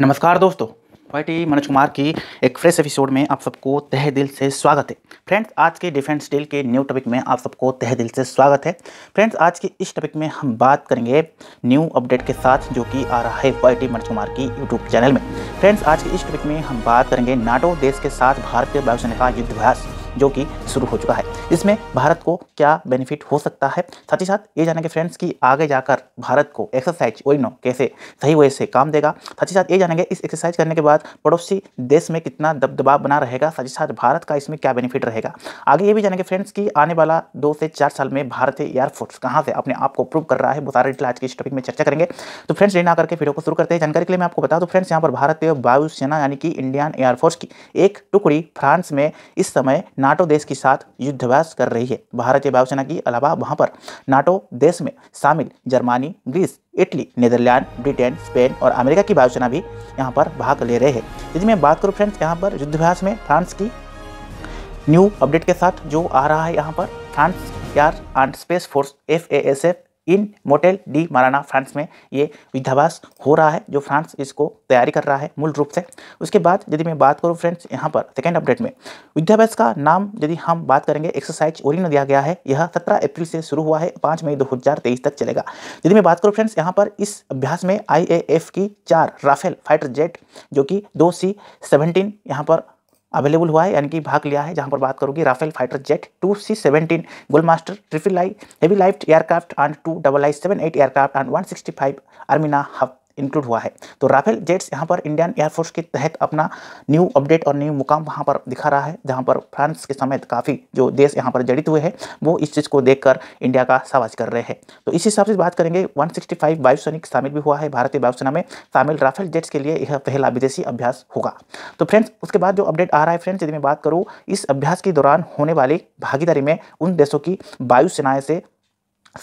नमस्कार दोस्तों, YT मनोज कुमार की एक फ्रेश एपिसोड में आप सबको तहे दिल से स्वागत है। फ्रेंड्स, आज के डिफेंस डील के न्यू टॉपिक में आप सबको तहे दिल से स्वागत है। फ्रेंड्स, आज के इस टॉपिक में हम बात करेंगे न्यू अपडेट के साथ जो कि आ रहा है YT मनोज कुमार की यूट्यूब चैनल में। फ्रेंड्स, आज के इस टॉपिक में हम बात करेंगे नाटो देश के साथ भारतीय वायुसेना का युद्धाभ्यास जो कि शुरू हो चुका है, इसमें भारत को क्या बेनिफिट हो सकता है। साथ ही साथ ये जानेंगे फ्रेंड्स कि आगे जाकर भारत को एक्सरसाइज ओरियन कैसे सही वे से काम देगा। साथ ही साथ ये जानेंगे इस एक्सरसाइज करने के बाद पड़ोसी देश में कितना दबदबा बना रहेगा। साथ ही साथ भारत का इसमें क्या बेनिफिट रहेगा। आगे ये भी जानेंगे फ्रेंड्स कि आने वाला 2 से 4 साल में भारतीय एयरफोर्स कहाँ से अपने आप को प्रूव कर रहा है। वो सारे डिटेल आज के इस टॉपिक में चर्चा करेंगे। तो फ्रेंड्स, देर ना करके वीडियो को शुरू करते हैं। जानकारी के लिए मैं आपको बता दूँ फ्रेंड्स, यहाँ पर भारतीय वायुसेना यानी कि इंडियन एयरफोर्स की एक टुकड़ी फ्रांस में इस समय नाटो देश के साथ युद्धाभ्यास कर रही है। भारतीय वायुसेना के अलावा वहां पर नाटो देश में शामिल Germany, Greece, Italy, Netherlands, Britain, Spain और अमेरिका की वायुसेना भी यहां पर भाग ले रहे हैं। यदि मैं बात करूं फ्रेंड्स, यहां पर युद्धाभ्यास में फ्रांस की न्यू अपडेट के साथ जो आ रहा है, यहां पर France air and space force FASF इन मोटेल डी माराना फ्रांस में ये युद्धाभ्यास हो रहा है, जो फ्रांस इसको तैयारी कर रहा है मूल रूप से। उसके बाद यदि मैं बात करूं फ्रेंड्स, यहाँ पर सेकेंड अपडेट में युद्धाभ्यास का नाम यदि हम बात करेंगे एक्सरसाइज ओरियन दिया गया है। यह 17 अप्रैल से शुरू हुआ है, 5 मई 2023 तक चलेगा। यदि मैं बात करूँ फ्रेंड्स, यहाँ पर इस अभ्यास में IAF की 4 राफेल फाइटर जेट जो कि 2 C-17 यहाँ पर अवेलेबल हुआ है, यानी कि भाग लिया है। जहां पर बात करूँगी Rafale fighter jet 2 C-17 Globemaster triple I heavy light aircraft and 2 II-78 aircraft and 165 airmen hub include हुआ है। तो राफेल जेट्स यहाँ पर इंडियन एयरफोर्स के तहत अपना न्यू अपडेट और न्यू मुकाम वहाँ पर दिखा रहा है, जहाँ पर फ्रांस के समेत काफ़ी जो देश यहाँ पर जड़ित हुए हैं वो इस चीज़ को देखकर इंडिया का शाबाश कर रहे हैं। तो इस हिसाब से बात करेंगे 165 वायुसैनिक शामिल भी हुआ है भारतीय वायुसेना में। शामिल राफेल जेट्स के लिए यह पहला विदेशी अभ्यास होगा। तो फ्रेंड्स, उसके बाद जो अपडेट आ रहा है फ्रेंड्स, यदि मैं बात करूँ इस अभ्यास के दौरान होने वाली भागीदारी में उन देशों की वायुसेनाएँ से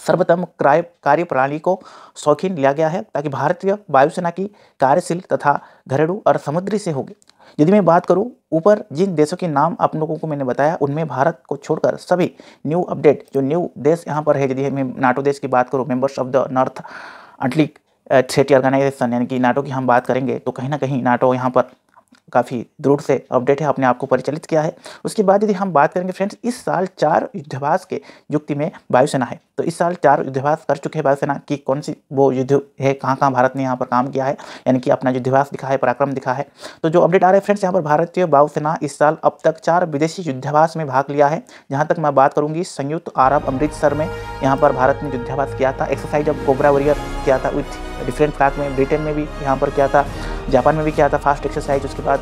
सर्वोत्तम कार्य प्रणाली को शौकीन लिया गया है ताकि भारतीय वायुसेना की कार्यशील तथा घरेलू और समुद्री से होगी। यदि मैं बात करूं ऊपर जिन देशों के नाम आप लोगों को मैंने बताया, उनमें भारत को छोड़कर सभी न्यू अपडेट जो न्यू देश यहाँ पर है, यदि मैं नाटो देश की बात करूँ, members of the North Atlantic Treaty Organization यानी कि नाटो की हम बात करेंगे, तो कहीं ना कहीं नाटो यहाँ पर काफ़ी दृढ़ से अपडेट है, अपने आप को परिचालित किया है। उसके बाद यदि हम बात करेंगे फ्रेंड्स, इस साल 4 युद्धाभ्यास के युक्ति में वायुसेना है। तो इस साल 4 युद्धाभ्यास कर चुके हैं वायुसेना की, कौन सी वो युद्ध है, कहाँ कहाँ भारत ने यहाँ पर काम किया है, यानी कि अपना युद्धाभ्यास दिखा है, पराक्रम दिखा है। तो जो अपडेट आ रहा है फ्रेंड्स, यहाँ पर भारतीय वायुसेना इस साल अब तक 4 विदेशी युद्धाभ्यास में भाग लिया है। जहाँ तक मैं बात करूँगी, संयुक्त अरब अमृतसर में यहाँ पर भारत ने युद्धाभ्यास किया था। एक्सरसाइज ऑफ कोबरा वॉरियर किया था विथ डिफरेंट फ्लैग में, ब्रिटेन में भी यहाँ पर किया था, जापान में भी किया था फर्स्ट एक्सरसाइज। उसके बाद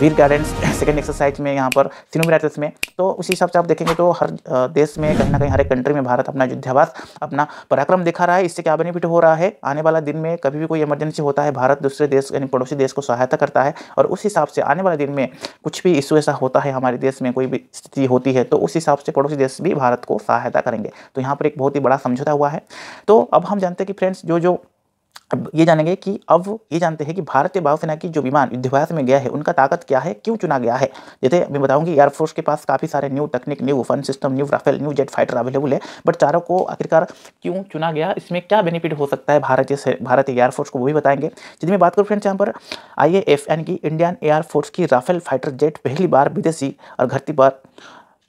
वीर गार्डन्स सेकंड एक्सरसाइज में यहाँ पर सिनोमराइटस में। तो उसी हिसाब से आप देखेंगे तो हर देश में कहीं ना कहीं हर एक कंट्री में भारत अपना युद्धाभ्यास अपना पराक्रम दिखा रहा है। इससे क्या बेनिफिट हो रहा है, आने वाला दिन में कभी भी कोई इमरजेंसी होता है, भारत दूसरे देश यानी पड़ोसी देश को सहायता करता है। और उस हिसाब से आने वाले दिन में कुछ भी इशू ऐसा होता है हमारे देश में, कोई भी स्थिति होती है, तो उस हिसाब से पड़ोसी देश भी भारत को सहायता करेंगे। तो यहाँ पर एक बहुत ही बड़ा समझौता हुआ है। तो अब हम जानते हैं कि फ्रेंड्स अब ये जानते हैं कि भारतीय वायुसेना की जो विमान युद्धाभ्यास में गया है उनका ताकत क्या है, क्यों चुना गया है। जैसे मैं बताऊंगी, एयरफोर्स के पास काफ़ी सारे new technique, new weapon system, new Rafale, new jet fighter available है, बट चारों को आखिरकार क्यों चुना गया, इसमें क्या बेनिफिट हो सकता है भारतीय एयरफोर्स को, वो भी बताएंगे। यदि मैं बात करूँ फ्रेंड्स, यहाँ पर IAF यानी कि इंडियन एयरफोर्स की राफेल फाइटर जेट पहली बार विदेशी और घरती पर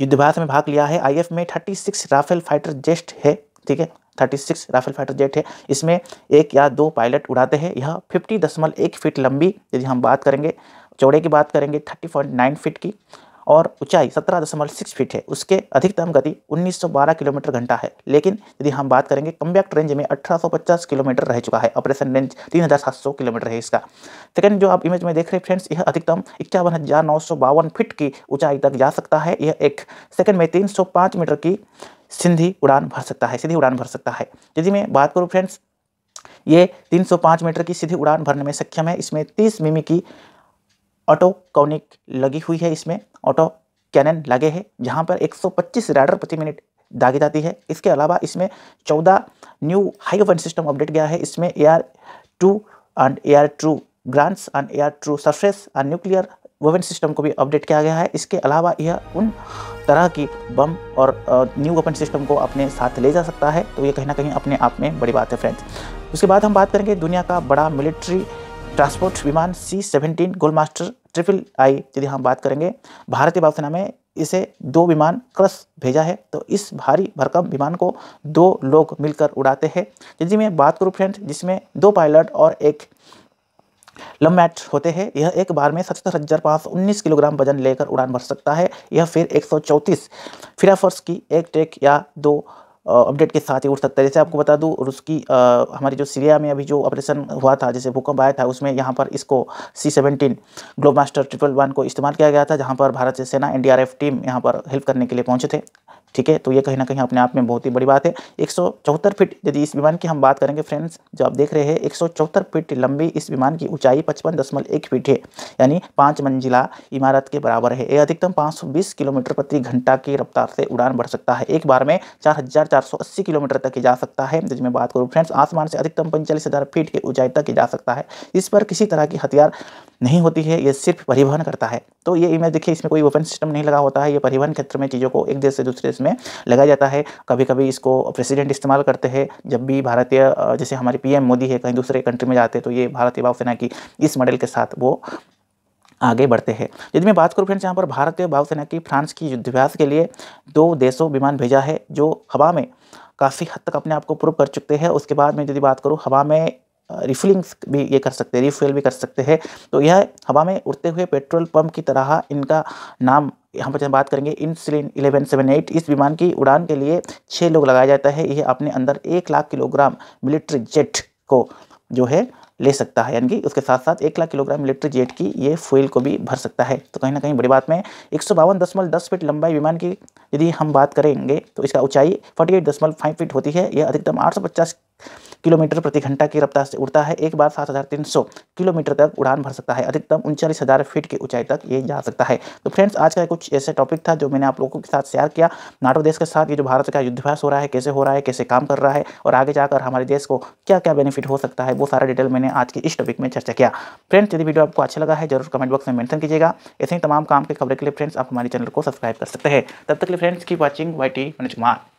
युद्धाभ्यास में भाग लिया है। IAF में 36 राफेल फाइटर जेट है, ठीक है, 36 राफेल फाइटर जेट है। इसमें 1 या 2 पायलट उड़ाते हैं। यह 50.1 फीट लंबी, यदि हम बात करेंगे चौड़े की बात करेंगे 30.9 फीट की, और ऊंचाई 17.6 फीट है। उसके अधिकतम गति 1912 किलोमीटर घंटा है, लेकिन यदि हम बात करेंगे कम्बैक्ट रेंज में 1850 किलोमीटर रह चुका है। ऑपरेशन रेंज 3700 किलोमीटर है इसका। सेकंड, जो आप इमेज में देख रहे हैं फ्रेंड्स, यह अधिकतम 51,952 फीट की ऊंचाई तक जा सकता है। यह एक सेकंड में 305 मीटर की सीधी उड़ान भर सकता है। यदि मैं बात करूँ फ्रेंड्स, ये 305 मीटर की सीधी उड़ान भरने में सक्षम है। इसमें 30 मिमी की ऑटो कॉनिक लगी हुई है, इसमें ऑटो कैनन लगे हैं, जहां पर 125 रडार प्रति मिनट दागी जाती है। इसके अलावा इसमें 14 new high weapon system update गया है। इसमें AR-2 and AR-2 grounds and AR-2 surface और न्यूक्लियर वेपन सिस्टम को भी अपडेट किया गया है। इसके अलावा यह उन तरह की बम और न्यू वेपन सिस्टम को अपने साथ ले जा सकता है। तो ये कहीं ना कहीं अपने आप में बड़ी बात है फ्रेंड्स। उसके बाद हम बात करेंगे दुनिया का बड़ा मिलिट्री ट्रांसपोर्ट विमान C-17 गोल्डमास्टर III यदि हम बात करेंगे, भारतीय वायुसेना में इसे 2 विमान क्रस भेजा है। तो इस भारी भरकम विमान को 2 लोग मिलकर उड़ाते हैं। यदि मैं बात करूँ फ्रेंड, जिसमें 2 पायलट और 1 लम्बैट होते हैं। यह एक बार में 77,519 किलोग्राम वजन लेकर उड़ान भर सकता है। यह फिर 134 फिराफर्स की एक टेक या 2 अपडेट के साथ ही उठ सकता है। जैसे आपको बता दूं, रूस की हमारी जो सीरिया में अभी जो ऑपरेशन हुआ था, जैसे भूकंप आया था, उसमें यहाँ पर इसको C-17 ग्लोबमास्टर 111 को इस्तेमाल किया गया था, जहाँ पर भारतीय सेना NDRF टीम यहाँ पर हेल्प करने के लिए पहुँचे थे। ठीक है, तो ये कहीं ना कहीं अपने आप में बहुत ही बड़ी बात है। 174 फीट यदि इस विमान की हम बात करेंगे फ्रेंड्स, जो आप देख रहे हैं 174 फीट लंबी इस विमान की ऊंचाई 55.1 फीट है, यानी 5 मंजिला इमारत के बराबर है। यह अधिकतम 520 किलोमीटर प्रति घंटा की रफ्तार से उड़ान भर सकता है। एक बार में 4,480 किलोमीटर तक ही जा सकता है। यदि मैं बात करूँ फ्रेंड्स, आसमान से अधिकतम 45,000 फीट की ऊँचाई तक ही जा सकता है। इस पर किसी तरह की हथियार नहीं होती है, ये सिर्फ परिवहन करता है। तो ये इमेज देखिए, इसमें कोई वेपन सिस्टम नहीं लगा होता है। ये परिवहन क्षेत्र में चीज़ों को एक देश से दूसरे में लगाया जाता है। कभी कभी इसको प्रेसिडेंट इस्तेमाल करते हैं, जब भी भारतीय जैसे हमारे PM मोदी है कहीं दूसरे कंट्री में जाते हैं, तो ये भारतीय वायुसेना की इस मॉडल के साथ वो आगे बढ़ते हैं। यदि मैं बात करूँ फ्रेंड्स, यहाँ पर भारतीय वायुसेना की फ्रांस की युद्धाभ्यास के लिए 2 देशों विमान भेजा है, जो हवा में काफ़ी हद तक अपने आप को प्रूव कर चुके हैं। उसके बाद में यदि बात करूँ, हवा में रिफिलिंग्स भी ये कर सकते हैं, रिफ्यूल भी कर सकते हैं। तो यह हवा में उड़ते हुए पेट्रोल पंप की तरह, इनका नाम यहाँ पर बात करेंगे इल्यूशिन 1178। इस विमान की उड़ान के लिए 6 लोग लगाया जाता है। यह अपने अंदर 1 लाख किलोग्राम मिलिट्री जेट को जो है ले सकता है, यानी कि उसके साथ साथ 1 लाख किलोग्राम मिलिट्री जेट की ये फ्यूल को भी भर सकता है। तो कहीं ना कहीं बड़ी बात में 152.10 फीट लंबाई विमान की यदि हम बात करेंगे, तो इसका ऊंचाई 48.5 फीट होती है। यह अधिकतम 850 किलोमीटर प्रति घंटा की रफ्तार से उड़ता है। एक बार 7,300 किलोमीटर तक उड़ान भर सकता है। अधिकतम 39,000 फीट की ऊंचाई तक ये जा सकता है। तो फ्रेंड्स, आज का कुछ ऐसे टॉपिक था जो मैंने आप लोगों के साथ शेयर किया। नाटो देश के साथ ये जो भारत का युद्धाभ्यास हो रहा है, कैसे हो रहा है, कैसे काम कर रहा है, और आगे जाकर हमारे देश को क्या क्या बेनिफिट हो सकता है, वो सारा डिटेल मैंने आज की इस टॉपिक में चर्चा किया। फ्रेंड्स, यदि वीडियो आपको अच्छा लगा है, जरूर कमेंट बॉक्स में मेंशन कीजिएगा। ऐसे ही तमाम काम की खबरें के लिए फ्रेंड्स आप हमारे चैनल को सब्सक्राइब कर सकते हैं। तब तक के लिए फ्रेंड्स, की वॉचिंग YT मनोज कुमार।